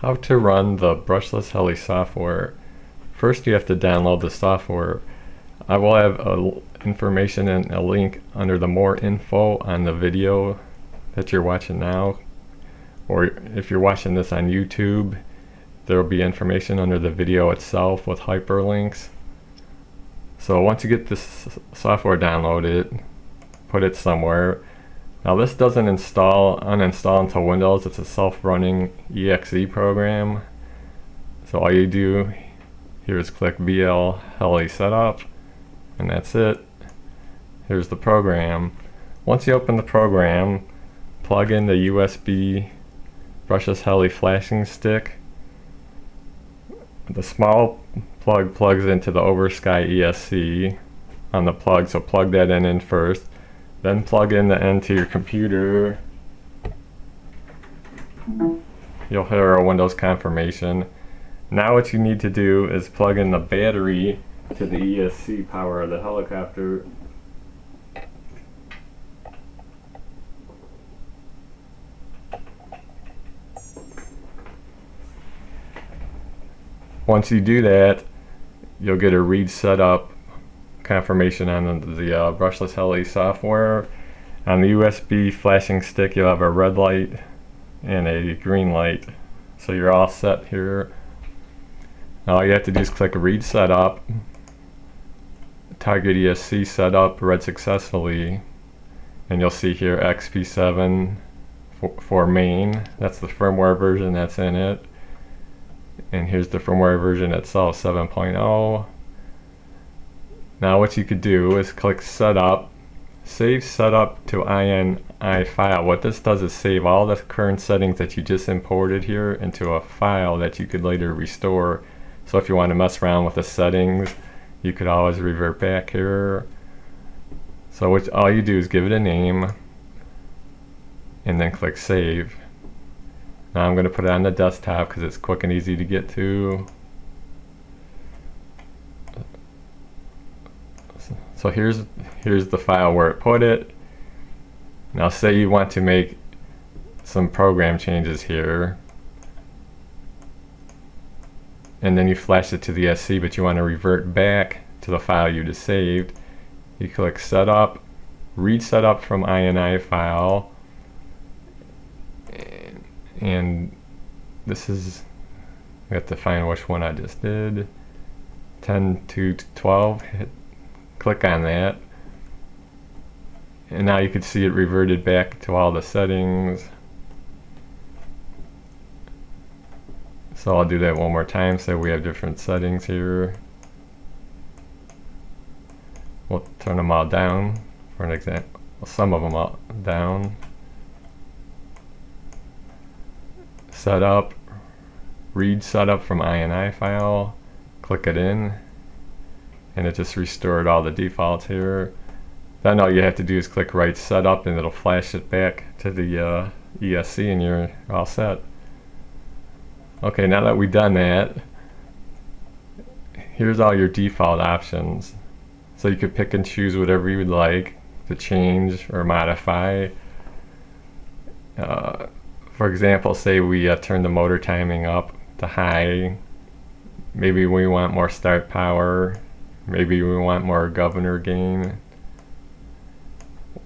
How to run the brushless heli software. First you have to download the software. I will have information and a link under the more info on the video that you're watching now, or if you're watching this on YouTube, there will be information under the video itself with hyperlinks. So once you get this software downloaded, put it somewhere. Now this doesn't uninstall until Windows. It's a self-running EXE program. So all you do here is click BLHeli Setup, and that's it. Here's the program. Once you open the program, plug in the USB BLHeli flashing stick. The small plug plugs into the Oversky ESC on the plug, so plug that in first. Then plug in the end to your computer. You'll hear a Windows confirmation. Now what you need to do is plug in the battery to the ESC power of the helicopter. Once you do that, you'll get a read setup confirmation on the BLHeli software. On the USB flashing stick you'll have a red light and a green light, so you're all set here. Now all you have to do is click read setup, target ESC setup read successfully, and you'll see here XP7 for main. That's the firmware version that's in it, and here's the firmware version itself, 7.0. Now what you could do is click Setup, save setup to INI file. What this does is save all the current settings that you just imported here into a file that you could later restore. So if you want to mess around with the settings, you could always revert back here. So all you do is give it a name and then click Save. Now I'm going to put it on the desktop because it's quick and easy to get to. So here's the file where it put it. Now say you want to make some program changes here, and then you flash it to the ESC, but you want to revert back to the file you just saved. You click Setup, read Setup from INI file, and this is, I have to find which one I just did, 10 to 12, hit click on that, and now you can see it reverted back to all the settings. So I'll do that one more time. So we have different settings here. We'll turn them all down for an example, some of them all down. Setup, read setup from INI file, click it in, and it just restored all the defaults here. Then all you have to do is click Write Setup, and it'll flash it back to the ESC, and you're all set. Okay, now that we've done that, here's all your default options. So you could pick and choose whatever you would like to change or modify. For example, say we turn the motor timing up to high. Maybe we want more start power. Maybe we want more governor gain.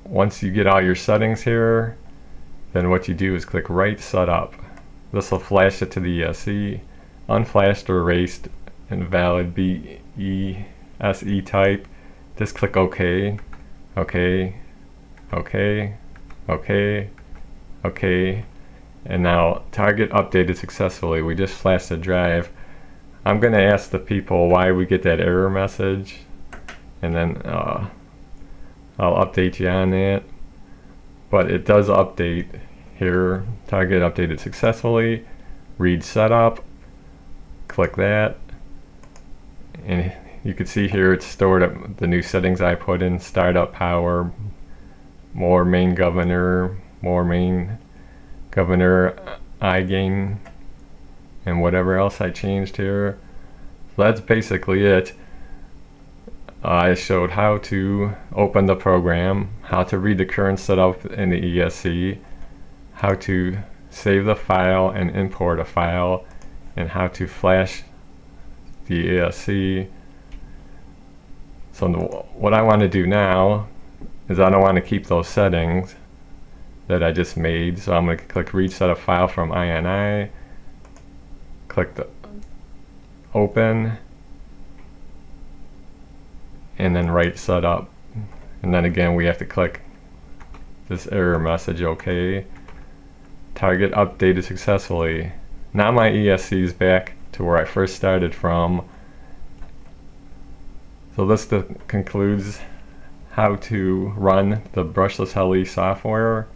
Once you get all your settings here, then what you do is click Write Setup. This will flash it to the ESC. Unflashed or erased, invalid BESE type. Just click OK, OK, OK, OK, OK. And now target updated successfully. We just flashed the drive. I'm going to ask the people why we get that error message, and then I'll update you on that. But it does update here, target updated successfully, read setup, click that, and you can see here it's stored up the new settings I put in, startup power, more main governor I gain, and whatever else I changed here. So that's basically it. I showed how to open the program, how to read the current setup in the ESC, how to save the file and import a file, and how to flash the ESC. So what I want to do now is I don't want to keep those settings that I just made, so I'm going to click reset a file from INI, click the open, and then write setup, and then again we have to click this error message, OK, target updated successfully. Now my ESC is back to where I first started from. So this concludes how to run the BLHeli software.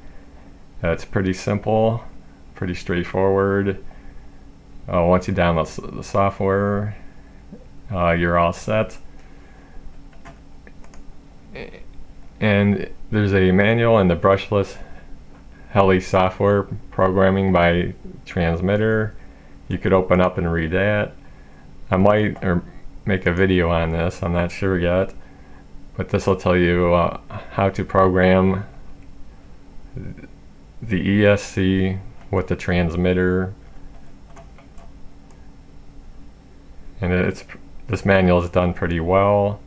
It's pretty simple, pretty straightforward. Once you download the software, you're all set. And there's a manual in the BLHeli software programming by transmitter. You could open up and read that. I might make a video on this, I'm not sure yet. But this will tell you how to program the ESC with the transmitter. And this manual is done pretty well.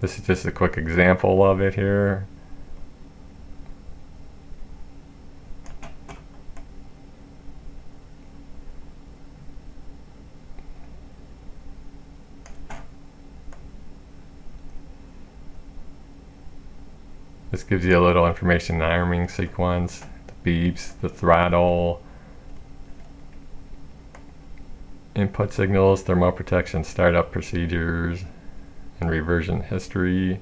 This is just a quick example of it here. This gives you a little information on the arming sequence, the beeps, the throttle, input signals, thermal protection startup procedures, and reversion history.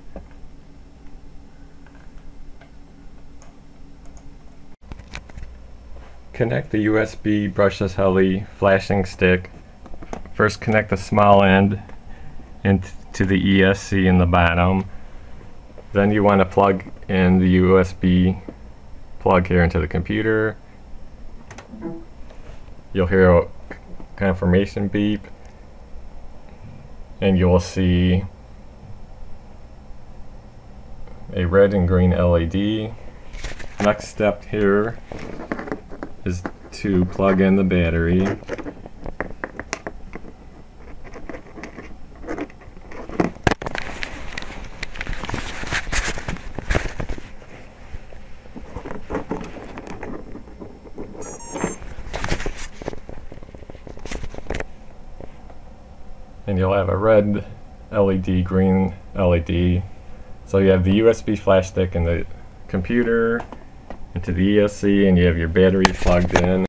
Connect the USB BLHeli flashing stick. First connect the small end into the ESC in the bottom. Then you want to plug in the USB plug here into the computer. You'll hear a confirmation beep, and you will see a red and green LED. Next step here is to plug in the battery. And you'll have a red LED, green LED. So you have the USB flash stick and the computer into the ESC, and you have your battery plugged in.